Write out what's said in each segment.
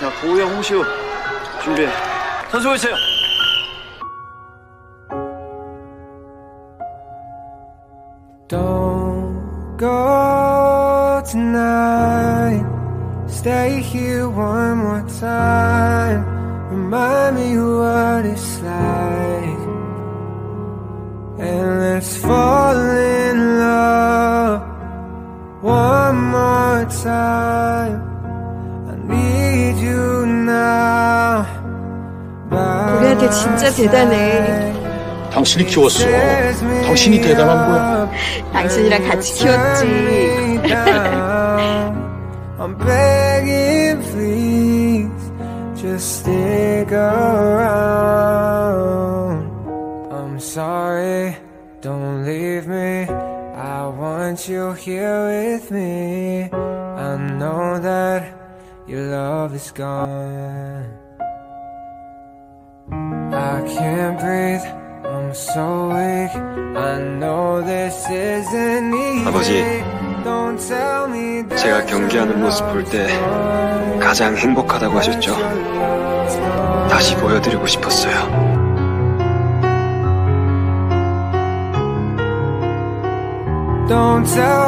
자, 고우영, 홍시우 준비해. 선수 보이세요. Don't go tonight. Stay here one more time. Remind me what it's like. And let's fall in love one more time. 우리한테 진짜 대단해. 당신이 키웠어. 당신이 대단한 거야. 당신이랑 같이 키웠지. I'm begging, please, just stick around. I'm sorry, don't leave me. I want you here with me. I know that your love is gone. I can't breathe, I'm so weak. I know this isn't easy. 아버지, 제가 경기하는 모습 볼 때 가장 행복하다고 하셨죠. 다시 보여드리고 싶었어요.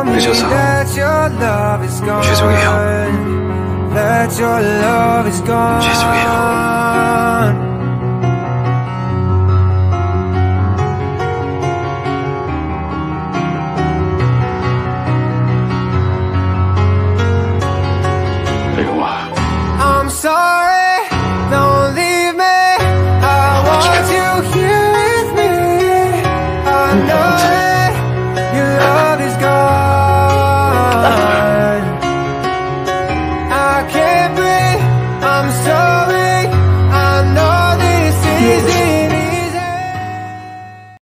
늦어서 죄송해요. That your love is gone. 죄송해요.